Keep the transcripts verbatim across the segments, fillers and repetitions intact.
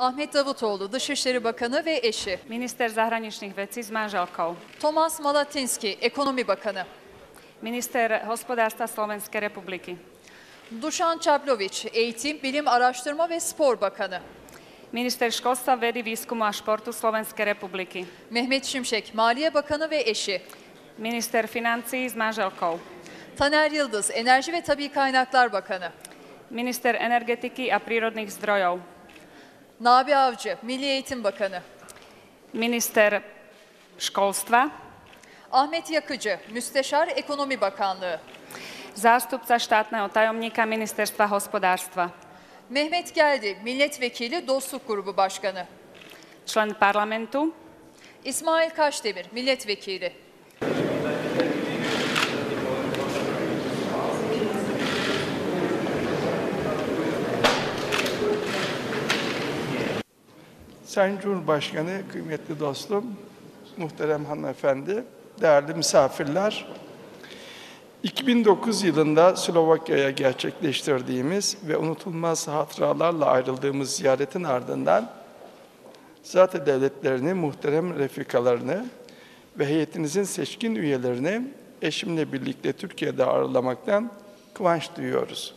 Ahmet Davutoğlu, Dışişleri Bakanı ve eşi. Minister zahraničných vecí s manželkou. Thomas Malatinski, Ekonomi Bakanı. Minister hospodárstva Slovenskej republiky. Dušan Čaplovič, Eğitim, Bilim, Araştırma ve Spor Bakanı. Minister şkolstva, vedy, výskumu a športu Slovenskej republiky. Mehmet Şimşek, Maliye Bakanı ve eşi. Minister financí s manželkou. Taner Yıldız, Enerji ve Tabii Kaynaklar Bakanı. Minister energetiky a prírodných zdrojov. Nabi Avcı, Milli Eğitim Bakanı. Minister şkolstva. Ahmed Yakıcı, Müsteşar Ekonomi Bakanlığı. Zástupca štátneho tajomníka Ministerstva hospodárstva. Mehmet Geldi, Milletvekili Dostluk Grubu Başkanı. Člen parlamentu. İsmail Kašdemir, Milletvekili. Sayın Cumhurbaşkanı, kıymetli dostum, muhterem hanımefendi, değerli misafirler, iki bin dokuz yılında Slovakya'ya gerçekleştirdiğimiz ve unutulmaz hatıralarla ayrıldığımız ziyaretin ardından Zat-ı Devletleri'ni, muhterem refikalarını ve heyetinizin seçkin üyelerini eşimle birlikte Türkiye'de ağırlamaktan kıvanç duyuyoruz.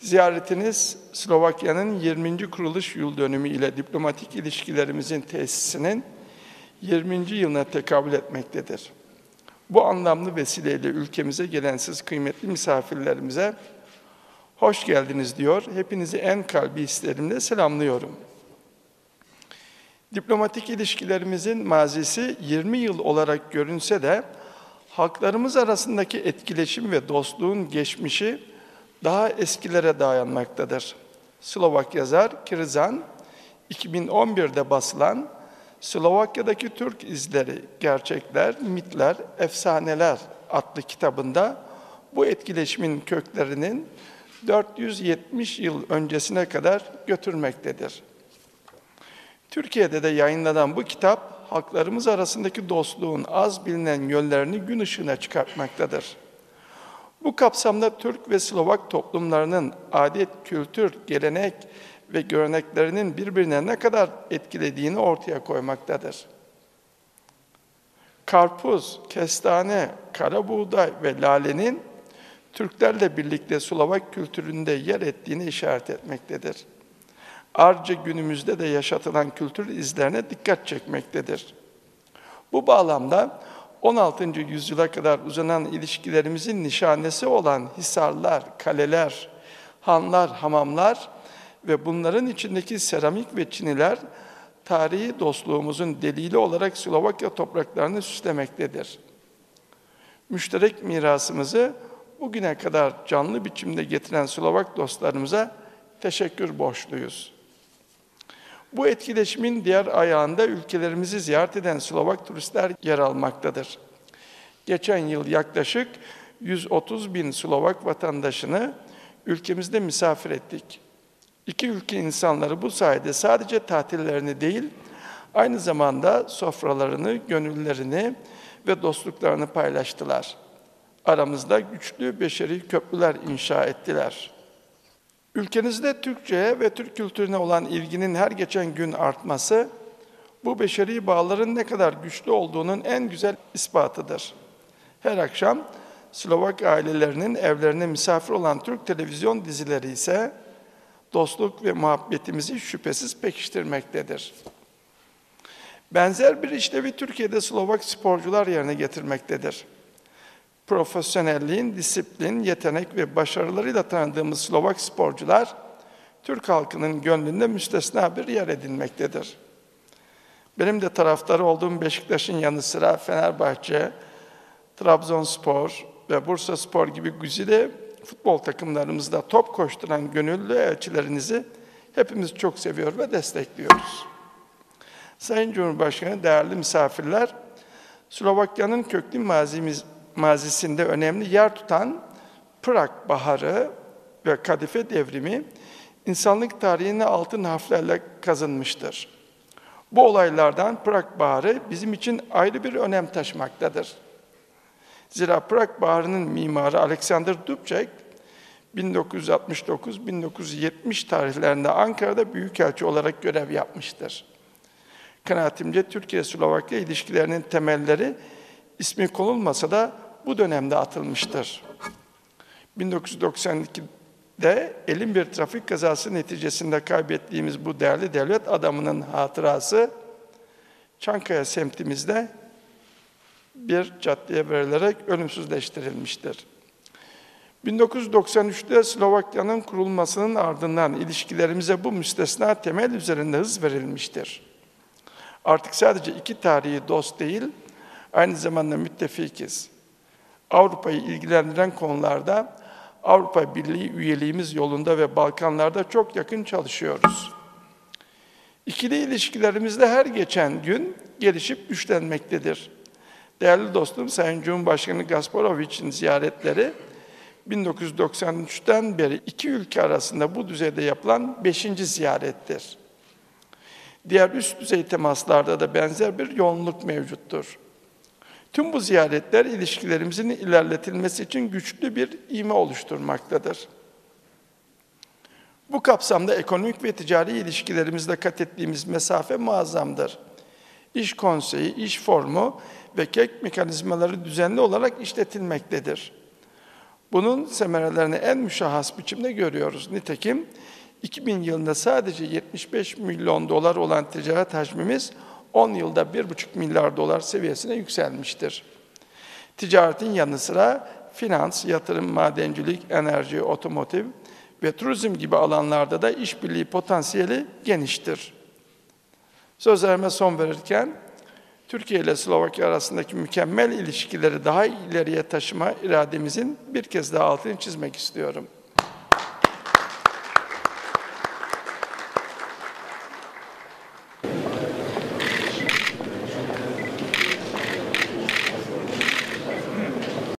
Ziyaretiniz Slovakya'nın yirminci kuruluş yıl dönümü ile diplomatik ilişkilerimizin tesisinin yirminci yılına tekabül etmektedir. Bu anlamlı vesileyle ülkemize gelen siz kıymetli misafirlerimize hoş geldiniz diyor. Hepinizi en kalbi hislerimle selamlıyorum. Diplomatik ilişkilerimizin mazisi yirmi yıl olarak görünse de halklarımız arasındaki etkileşim ve dostluğun geçmişi daha eskilere dayanmaktadır. Slovak yazar Krizan, iki bin on bir'de basılan Slovakya'daki Türk izleri, gerçekler, mitler, efsaneler adlı kitabında bu etkileşimin köklerinin dört yüz yetmiş yıl öncesine kadar götürmektedir. Türkiye'de de yayınlanan bu kitap, halklarımız arasındaki dostluğun az bilinen yönlerini gün ışığına çıkartmaktadır. Bu kapsamda Türk ve Slovak toplumlarının adet, kültür, gelenek ve göreneklerinin birbirine ne kadar etkilediğini ortaya koymaktadır. Karpuz, kestane, kara buğday ve lalenin Türklerle birlikte Slovak kültüründe yer ettiğini işaret etmektedir. Ayrıca günümüzde de yaşatılan kültür izlerine dikkat çekmektedir. Bu bağlamda on altıncı yüzyıla kadar uzanan ilişkilerimizin nişanesi olan hisarlar, kaleler, hanlar, hamamlar ve bunların içindeki seramik ve çiniler, tarihi dostluğumuzun delili olarak Slovakya topraklarını süslemektedir. Müşterek mirasımızı bugüne kadar canlı biçimde getiren Slovak dostlarımıza teşekkür borçluyuz. Bu etkileşimin diğer ayağında ülkelerimizi ziyaret eden Slovak turistler yer almaktadır. Geçen yıl yaklaşık yüz otuz bin Slovak vatandaşını ülkemizde misafir ettik. İki ülke insanları bu sayede sadece tatillerini değil, aynı zamanda sofralarını, gönüllerini ve dostluklarını paylaştılar. Aramızda güçlü beşeri köprüler inşa ettiler. Ülkenizde Türkçe'ye ve Türk kültürüne olan ilginin her geçen gün artması, bu beşeri bağların ne kadar güçlü olduğunun en güzel ispatıdır. Her akşam Slovak ailelerinin evlerine misafir olan Türk televizyon dizileri ise dostluk ve muhabbetimizi şüphesiz pekiştirmektedir. Benzer bir işlevi Türkiye'de Slovak sporcular yerine getirmektedir. Profesyonelliğin, disiplin, yetenek ve başarılarıyla tanıdığımız Slovak sporcular, Türk halkının gönlünde müstesna bir yer edinmektedir. Benim de taraftarı olduğum Beşiktaş'ın yanı sıra Fenerbahçe, Trabzonspor ve Bursaspor gibi güzide futbol takımlarımızda top koşturan gönüllü elçilerinizi hepimiz çok seviyor ve destekliyoruz. Sayın Cumhurbaşkanı, değerli misafirler, Slovakya'nın köklü mazimiz mazisinde önemli yer tutan Prag Baharı ve Kadife Devrimi insanlık tarihine altın harflerle kazınmıştır. Bu olaylardan Prag Baharı bizim için ayrı bir önem taşımaktadır. Zira Prag Baharı'nın mimarı Alexander Dubček bin dokuz yüz altmış dokuz bin dokuz yüz yetmiş tarihlerinde Ankara'da büyükelçi olarak görev yapmıştır. Kanaatimce Türkiye-Slovakya ilişkilerinin temelleri ismi konulmasa da bu dönemde atılmıştır. bin dokuz yüz doksan iki'de elin bir trafik kazası neticesinde kaybettiğimiz bu değerli devlet adamının hatırası Çankaya semtimizde bir caddeye verilerek ölümsüzleştirilmiştir. bin dokuz yüz doksan üç'te Slovakya'nın kurulmasının ardından ilişkilerimize bu müstesna temel üzerinde hız verilmiştir. Artık sadece iki tarihi dost değil, aynı zamanda müttefikiz. Avrupa'yı ilgilendiren konularda Avrupa Birliği üyeliğimiz yolunda ve Balkanlarda çok yakın çalışıyoruz. İkili ilişkilerimizde her geçen gün gelişip güçlenmektedir. Değerli dostum Sayın Cumhurbaşkanı Gasporoviç'in ziyaretleri bin dokuz yüz doksan üç'ten beri iki ülke arasında bu düzeyde yapılan beşinci ziyarettir. Diğer üst düzey temaslarda da benzer bir yoğunluk mevcuttur. Tüm bu ziyaretler ilişkilerimizin ilerletilmesi için güçlü bir ivme oluşturmaktadır. Bu kapsamda ekonomik ve ticari ilişkilerimizde kat ettiğimiz mesafe muazzamdır. İş konseyi, iş formu ve kek mekanizmaları düzenli olarak işletilmektedir. Bunun semerelerini en müşahhas biçimde görüyoruz. Nitekim iki bin yılında sadece yetmiş beş milyon dolar olan ticaret hacmimiz on yılda bir buçuk milyar dolar seviyesine yükselmiştir. Ticaretin yanı sıra finans, yatırım, madencilik, enerji, otomotiv ve turizm gibi alanlarda da işbirliği potansiyeli geniştir. Sözlerime son verirken, Türkiye ile Slovakya arasındaki mükemmel ilişkileri daha ileriye taşıma irademizin bir kez daha altını çizmek istiyorum.